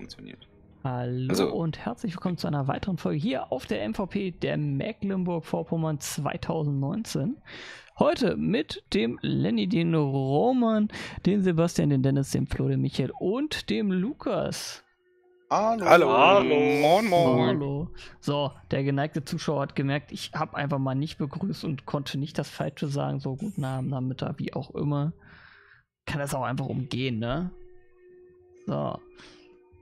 funktioniert. Hallo und herzlich willkommen zu einer weiteren Folge hier auf der MVP der Mecklenburg-Vorpommern 2019. Heute mit dem Lenny, den Roman, den Sebastian, den Dennis, dem Flo, den Michael und dem Lukas. Hallo. Hallo. Hallo. Moin, moin. Hallo. So, der geneigte Zuschauer hat gemerkt, ich habe einfach mal nicht begrüßt und konnte nicht das Falsche sagen. So, guten Abend, Nachmittag, wie auch immer. Kann das auch einfach umgehen, ne? So.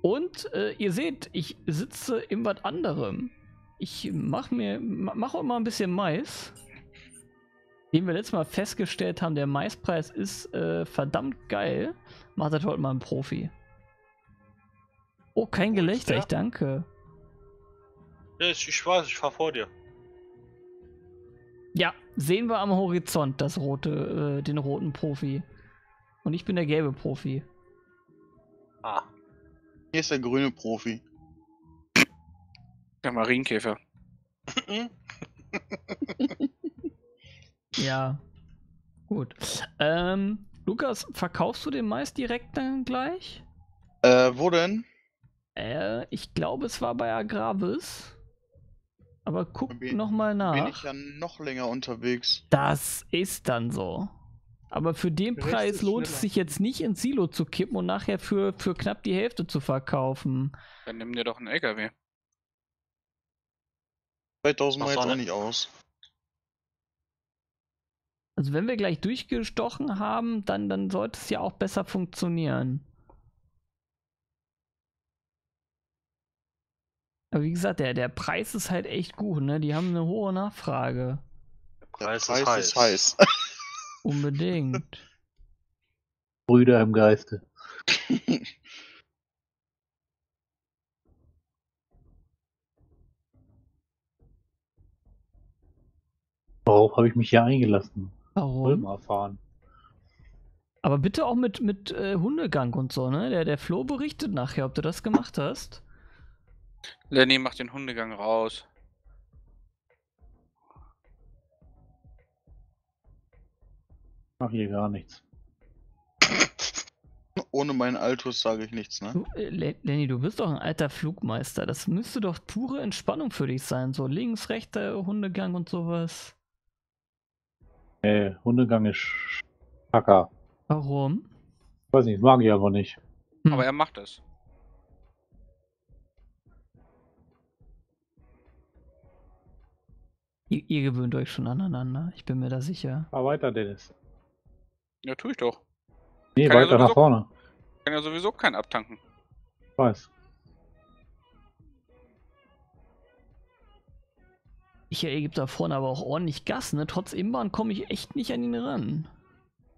Und ihr seht, ich sitze in was anderem. Ich mache immer ein bisschen Mais. Den wir letztes Mal festgestellt haben, der Maispreis ist verdammt geil. Macht das heute mal ein Profi. Oh, kein Gelächter, ich danke. Ich weiß, ich fahr vor dir. Ja, sehen wir am Horizont das rote, den roten Profi. Und ich bin der gelbe Profi. Ah. Hier ist der grüne Profi. Der Marienkäfer. Ja. Gut. Lukas, verkaufst du den Mais direkt dann gleich? Wo denn? Ich glaube, es war bei Agravis. Aber guck nochmal nach. Bin ich ja noch länger unterwegs. Das ist dann so. Aber für den Preis lohnt es sich jetzt nicht, ins Silo zu kippen und nachher für knapp die Hälfte zu verkaufen. Dann nimm dir doch einen LKW. 2000 Mal jetzt auch nicht aus. Also wenn wir gleich durchgestochen haben, dann sollte es ja auch besser funktionieren. Aber wie gesagt, der Preis ist halt echt gut, ne? Die haben eine hohe Nachfrage. Der Preis ist heiß. Unbedingt. Brüder im Geiste. Worauf habe ich mich hier eingelassen? Warum? Mal erfahren. Aber bitte auch mit Hundegang und so, ne? Der Flo berichtet nachher, ob du das gemacht hast. Lenny macht den Hundegang raus. Ich mach hier gar nichts. Ohne meinen Altus sage ich nichts, ne? Lenny, du bist doch ein alter Flugmeister. Das müsste doch pure Entspannung für dich sein. So links, rechter Hundegang und sowas. Hundegang ist Kacker. Warum? Ich weiß nicht, mag ich aber nicht. Hm. Aber er macht es. Ihr gewöhnt euch schon aneinander, ich bin mir da sicher. Fahr weiter, Dennis. Ja, tue ich doch. Nee, weiter nach vorne. Kann ja sowieso keinen abtanken. Ich weiß. Michael gibt da vorne aber auch ordentlich Gas, ne? Trotz Inbahn komme ich echt nicht an ihn ran.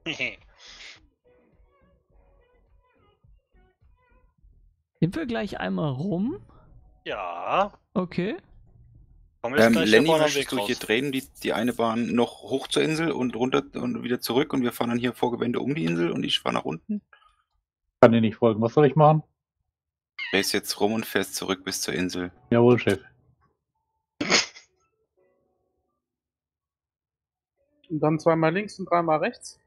Sind wir gleich einmal rum? Ja. Okay. Lenny, möchtest du hier drehen, die eine Bahn noch hoch zur Insel und runter und wieder zurück und wir fahren dann hier Vorgewende um die Insel und ich fahre nach unten? Kann dir nicht folgen, was soll ich machen? Du drehst jetzt rum und fährst zurück bis zur Insel. Jawohl, Chef. Und dann zweimal links und dreimal rechts.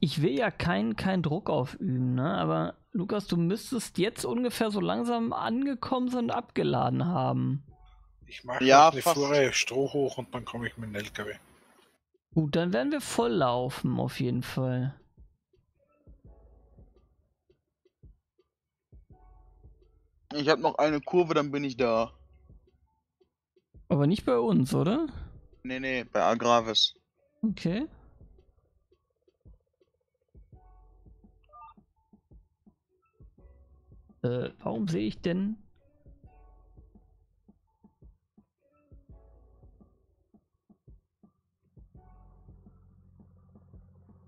Ich will ja keinen Druck aufüben, ne? Aber Lukas, du müsstest jetzt ungefähr so langsam angekommen sein und abgeladen haben. Ich mache eine Fuhre Stroh hoch und dann komme ich mit dem LKW. Gut, dann werden wir voll laufen, auf jeden Fall. Ich habe noch eine Kurve, dann bin ich da. Aber nicht bei uns, oder? Nee, bei Agravis. Okay. Warum sehe ich denn?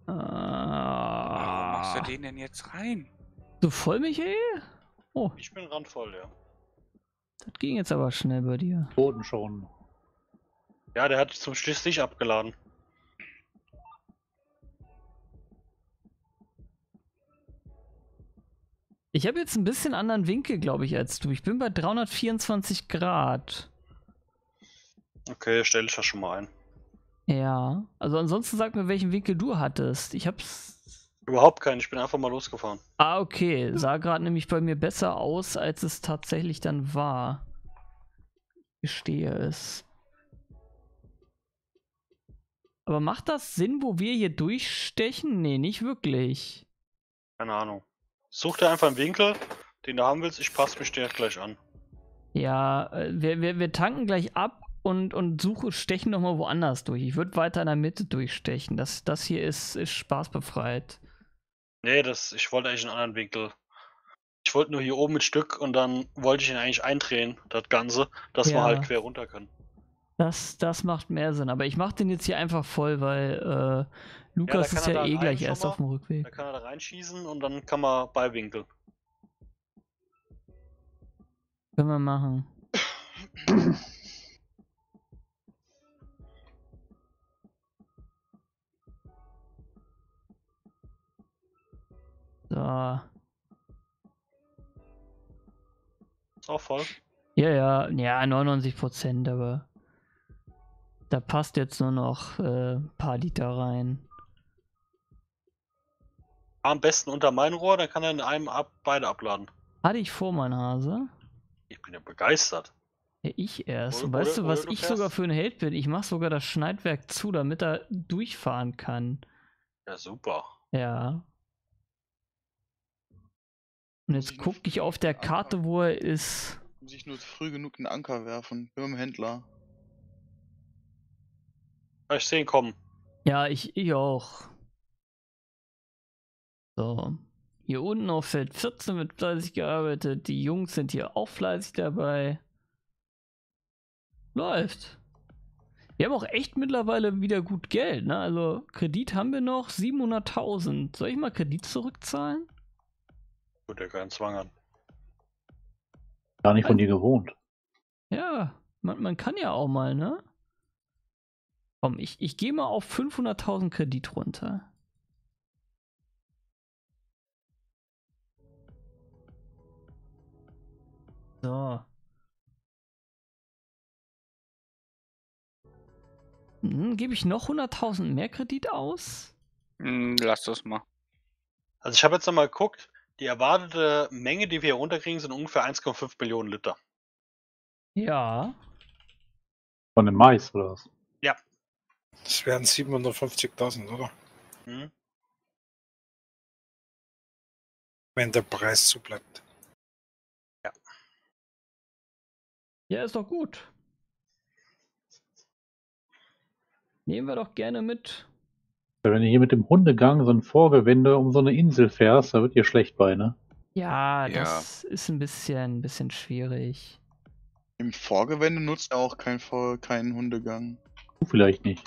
Warum machst du den denn jetzt rein? So voll, Michael? Oh. Ich bin randvoll, ja. Das ging jetzt aber schnell bei dir. Boden schon. Ja, der hat zum Schluss nicht abgeladen. Ich habe jetzt ein bisschen anderen Winkel, glaube ich, als du. Ich bin bei 324 Grad. Okay, stelle ich das schon mal ein. Ja, also ansonsten sag mir, welchen Winkel du hattest. Ich hab's... Überhaupt keinen, ich bin einfach mal losgefahren. Ah, okay. Sah gerade nämlich bei mir besser aus, als es tatsächlich dann war. Ich gestehe es. Aber macht das Sinn, wo wir hier durchstechen? Nee, nicht wirklich. Keine Ahnung. Such dir einfach einen Winkel, den du haben willst. Ich passe mich dir gleich an. Ja, wir tanken gleich ab. Und stechen nochmal woanders durch. Ich würde weiter in der Mitte durchstechen. Das hier ist spaßbefreit. Nee, ich wollte eigentlich einen anderen Winkel. Ich wollte nur hier oben ein Stück und dann wollte ich ihn eigentlich eindrehen, das Ganze, dass wir halt quer runter können. Das macht mehr Sinn. Aber ich mache den jetzt hier einfach voll, weil Lukas ist ja eh gleich erst auf dem Rückweg. Da kann er da reinschießen und dann kann man Beiwinkel. Können wir machen. So. Ist auch voll. Ja, 99%, aber da passt jetzt nur noch ein paar Liter rein. Am besten unter mein Rohr, dann kann er in einem beide abladen. Hatte ich vor, mein Hase. Ich bin ja begeistert. Ja, ich erst. Weißt du, was ich sogar für ein Held bin? Ich mache sogar das Schneidwerk zu, damit er durchfahren kann. Ja, super. Ja. Und jetzt gucke ich auf der Karte, wo er ist. Muss ich nur früh genug den Anker werfen. Bin beim Händler. Ich sehe ihn kommen. Ja, ich auch. So. Hier unten auf Feld 14 wird fleißig gearbeitet. Die Jungs sind hier auch fleißig dabei. Läuft. Wir haben auch echt mittlerweile wieder gut Geld, ne? Also Kredit haben wir noch. 700.000. Soll ich mal Kredit zurückzahlen? Gut, der kann zwangern. Gar nicht von dir gewohnt. Ja, man kann ja auch mal, ne? Komm, ich gehe mal auf 500.000 Kredit runter. So. Gebe ich noch 100.000 mehr Kredit aus? Lass das mal. Also ich habe jetzt nochmal geguckt. Die erwartete Menge, die wir hier runterkriegen, sind ungefähr 1,5 Millionen Liter. Ja. Von dem Mais, oder was? Ja. Das wären 750.000, oder? Hm? Wenn der Preis so bleibt. Ja. Ja, ist doch gut. Nehmen wir doch gerne mit. Wenn du hier mit dem Hundegang so ein Vorgewinde um so eine Insel fährst, da wird dir schlecht bei, ne? Ja, das ist ein bisschen schwierig. Im Vorgewinde nutzt er auch keinen Hundegang. Du vielleicht nicht.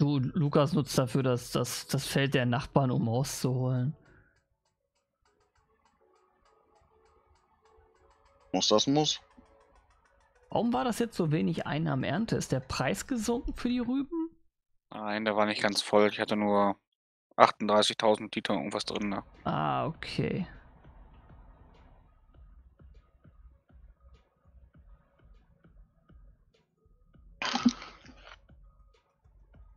Du, Lukas nutzt dafür das Feld der Nachbarn, um rauszuholen. Muss. Warum war das jetzt so wenig Einnahmenernte? Ist der Preis gesunken für die Rüben? Nein, der war nicht ganz voll. Ich hatte nur 38.000 Liter irgendwas drin. Ne? Ah, okay.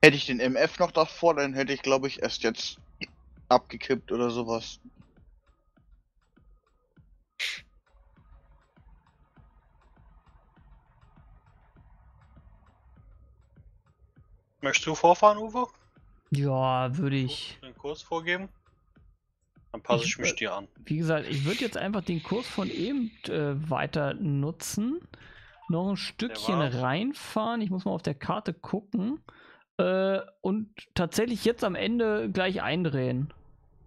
Hätte ich den MF noch davor, dann hätte ich, glaube ich, erst jetzt abgekippt oder sowas. Möchtest du vorfahren, Uwe? Ja, würde ich. Den Kurs vorgeben? Dann passe ich mich dir an. Wie gesagt, ich würde jetzt einfach den Kurs von eben weiter nutzen. Noch ein Stückchen reinfahren. Ich muss mal auf der Karte gucken. Und tatsächlich jetzt am Ende gleich eindrehen.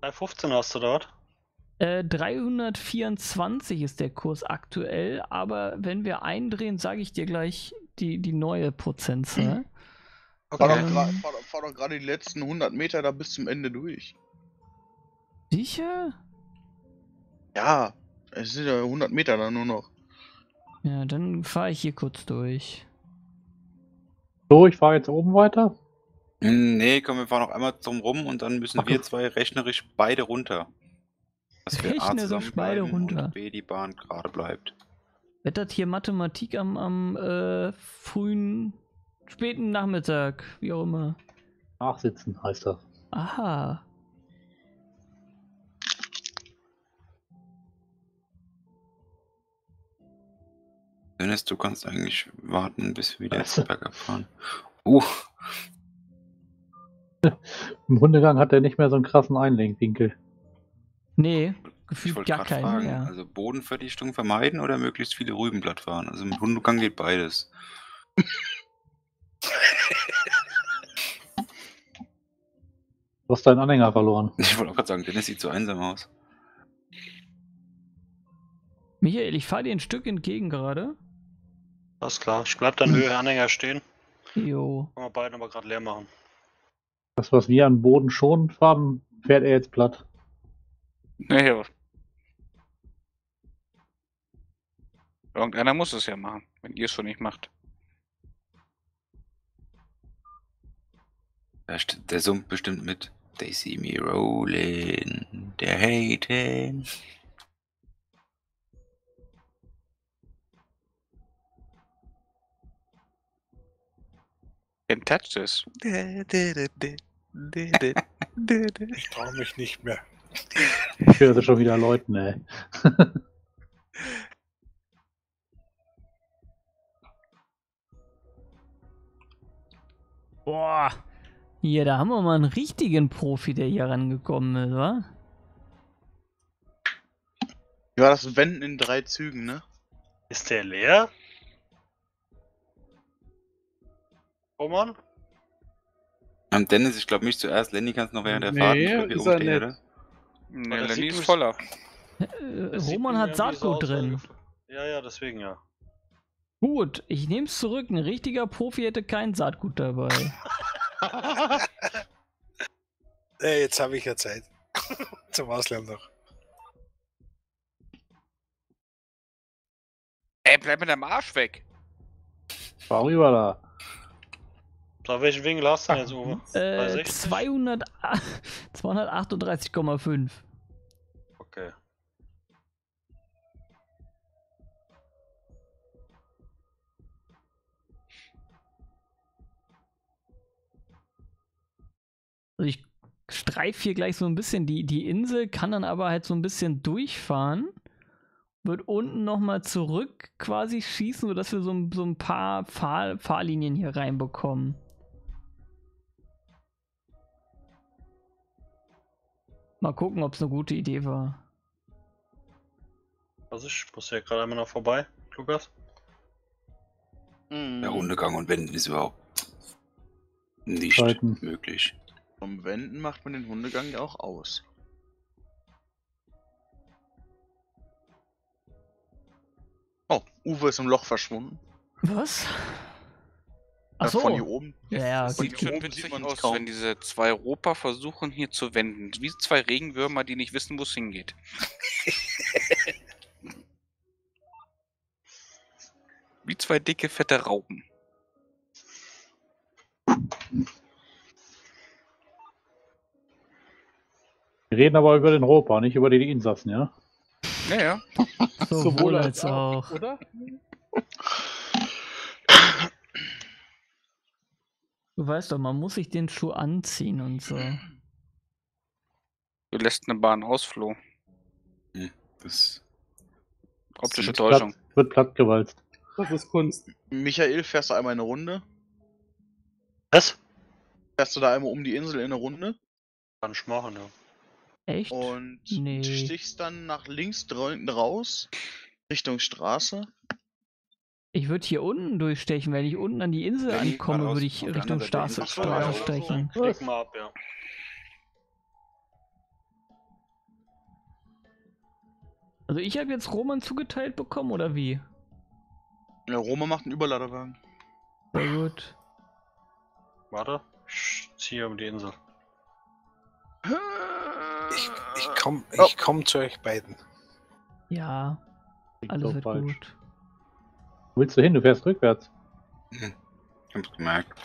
3,15 hast du dort? 324 ist der Kurs aktuell. Aber wenn wir eindrehen, sage ich dir gleich die neue Prozentzahl. Mhm. Okay. Fahr doch gerade die letzten 100 Meter da bis zum Ende durch. Sicher? Ja, es sind ja 100 Meter da nur noch. Ja, dann fahre ich hier kurz durch. So, ich fahre jetzt oben weiter? Nee, komm, wir fahren noch einmal drum rum und dann müssen wir zwei rechnerisch beide runter. Dass wir A zusammen bleiben und B die Bahn gerade bleibt. Wird das hier Mathematik am frühen, späten Nachmittag, wie auch immer? Nachsitzen heißt das. Aha. Dennis, du kannst eigentlich warten, bis wir wieder ins Bergab fahren. Im Hundegang hat er nicht mehr so einen krassen Einlenkwinkel. Nee, gefühlt gar keinen. Fragen, ja. Also Bodenverdichtung vermeiden oder möglichst viele Rübenblatt fahren? Also im Hundegang geht beides. Du hast deinen Anhänger verloren. Ich wollte auch gerade sagen, Dennis sieht so einsam aus. Michael, ich fahre dir ein Stück entgegen gerade. Alles klar, ich bleib dann Höhe der Anhänger stehen. Jo. Können wir beide aber gerade leer machen. Das, was wir am Boden schon haben, fährt er jetzt platt. Naja. Irgendeiner muss es ja machen, wenn ihr es schon nicht macht. Der summt bestimmt mit They see me rolling, they're hating. Can't touch this. Ich traue mich nicht mehr. Ich höre schon wieder Leuten, ey. Boah. Hier, da haben wir mal einen richtigen Profi, der hier rangekommen ist, wa? Ja, das Wenden in 3 Zügen, ne? Ist der leer? Roman? Dennis, ich glaube mich zuerst. Lenny kannst noch während der Fahrt umstehen, oder? Nee, Lenny ist voller. Roman hat Saatgut drin. Ja, ja, deswegen ja. Gut, ich nehme es zurück. Ein richtiger Profi hätte kein Saatgut dabei. Jetzt habe ich ja Zeit. Zum Ausland noch. Ey, bleib mit deinem Arsch weg. Fahr rüber da. So, welchen Winkel hast du denn jetzt oben? 238,5. Okay. Also ich streife hier gleich so ein bisschen die Insel, kann dann aber halt so ein bisschen durchfahren, wird unten nochmal zurück quasi schießen, sodass wir so ein paar Fahrlinien hier reinbekommen. Mal gucken, ob es eine gute Idee war. Also ich muss ja gerade einmal noch vorbei, Lukas. Der Hundegang und Wenden ist überhaupt nicht möglich. Vom Wenden macht man den Hundegang ja auch aus. Oh, Uwe ist im Loch verschwunden. Was? Achso. Von hier oben. Ja, sieht schon witzig aus, wenn diese zwei Roper versuchen hier zu wenden. Wie zwei Regenwürmer, die nicht wissen, wo es hingeht. Wie zwei dicke, fette Raupen. Wir reden aber über den Roper, nicht über die Insassen, ja? Naja. Sowohl als auch. Oder? Du weißt doch, man muss sich den Schuh anziehen und so. Du lässt eine Bahn aus, Flo. Das optische Täuschung. Wird plattgewalzt. Das ist Kunst. Michael, fährst du einmal eine Runde? Was? Fährst du da einmal um die Insel in eine Runde? Kann ich machen, ja. Echt? Und stichst dann nach links raus, Richtung Straße. Ich würde hier unten durchstechen, wenn ich unten an die Insel ankomme, würde ich Richtung Straße stechen. Steck mal ab, ja. Also ich habe jetzt Roman zugeteilt bekommen, oder wie? Ja, Roman macht einen Überladerwagen. Sehr gut. Warte, ich ziehe um die Insel. Ich komm zu euch beiden. Ja, alles wird gut. Wo willst du hin? Du fährst rückwärts. Ich hab's gemerkt.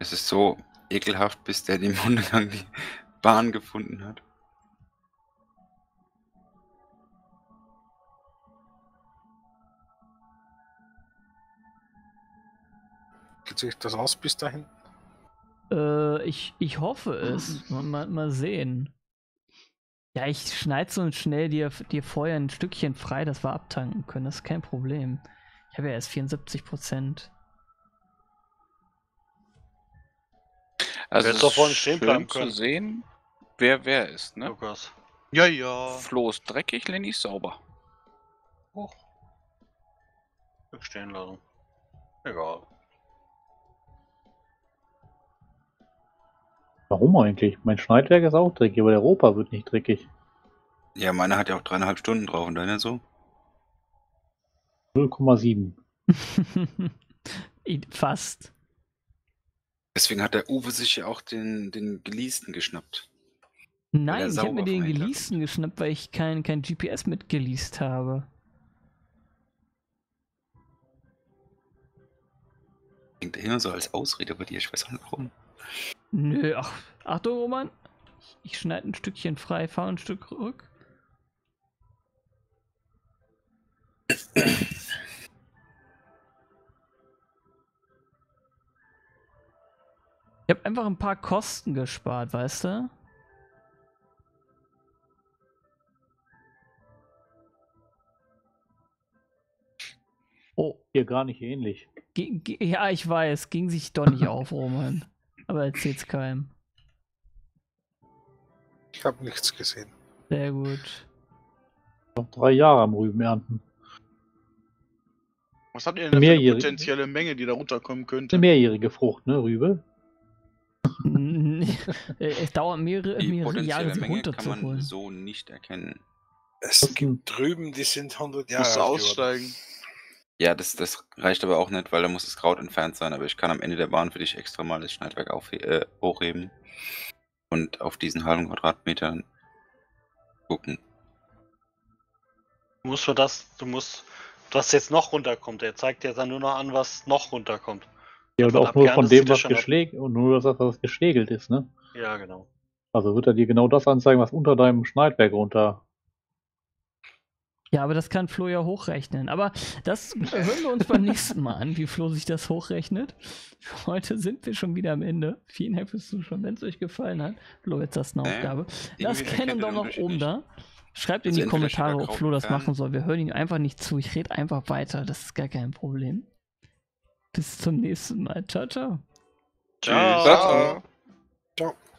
Es ist so ekelhaft, bis der den Hundegang die Bahn gefunden hat. Geht sich das aus bis dahin? Ich hoffe es. Mal sehen. Ja, ich schneide so schnell dir Feuer ein Stückchen frei, dass wir abtanken können. Das ist kein Problem. Ich habe ja erst 74%. Also es ist doch vorhin stehen bleiben können. Zu sehen, wer ist, ne? Lukas. Ja, ja. Flo ist dreckig, Lenny ist sauber. Hoch. Stehen lassen. Egal. Warum eigentlich? Mein Schneidwerk ist auch dreckig, aber der Ropa wird nicht dreckig. Ja, meine hat ja auch 3,5 Stunden drauf und deine so? 0,7. Fast. Deswegen hat der Uwe sich ja auch den Geleasten geschnappt. Nein, ich habe mir den Geleasten geschnappt, weil ich kein GPS mitgeleast habe. Klingt immer so als Ausrede bei dir, ich weiß auch nicht warum. Nö, ach, Achtung Roman, ich schneide ein Stückchen frei, fahre ein Stück rück. Ich habe einfach ein paar Kosten gespart, weißt du? Oh. Hier gar nicht ähnlich. Ja, ich weiß, ging sich doch nicht auf, Roman. Aber erzähl's keinem. Ich habe nichts gesehen. Sehr gut. Noch 3 Jahre am Rüben ernten. Was habt ihr denn für eine potenzielle Menge, die da runterkommen könnte? Eine mehrjährige Frucht, ne, Rübe? Es dauert mehrere Jahre, sie runterzuholen. Kann man so nicht erkennen. Es gibt Rüben, die sind 100 Jahre alt. Musst du aussteigen. Ja, das reicht aber auch nicht, weil da muss das Kraut entfernt sein. Aber ich kann am Ende der Bahn für dich extra mal das Schneidwerk hochheben und auf diesen halben Quadratmetern gucken. Du hast jetzt noch runterkommt. Er zeigt dir dann nur noch an, was noch runterkommt. Ja, und auch nur von dem, was geschlägelt ist, ne? Ja, genau. Also wird er dir genau das anzeigen, was unter deinem Schneidwerk runter. Ja, aber das kann Flo ja hochrechnen. Aber das hören wir uns beim nächsten Mal an, wie Flo sich das hochrechnet. Für heute sind wir schon wieder am Ende. Vielen Dank fürs Zuschauen, wenn es euch gefallen hat. Flo, jetzt das eine Aufgabe. Lasst keinen Daumen nach oben da. Schreibt in die Kommentare, ob Flo das machen soll. Wir hören ihn einfach nicht zu. Ich rede einfach weiter. Das ist gar kein Problem. Bis zum nächsten Mal. Ciao, ciao. Ciao. Ciao. Ciao.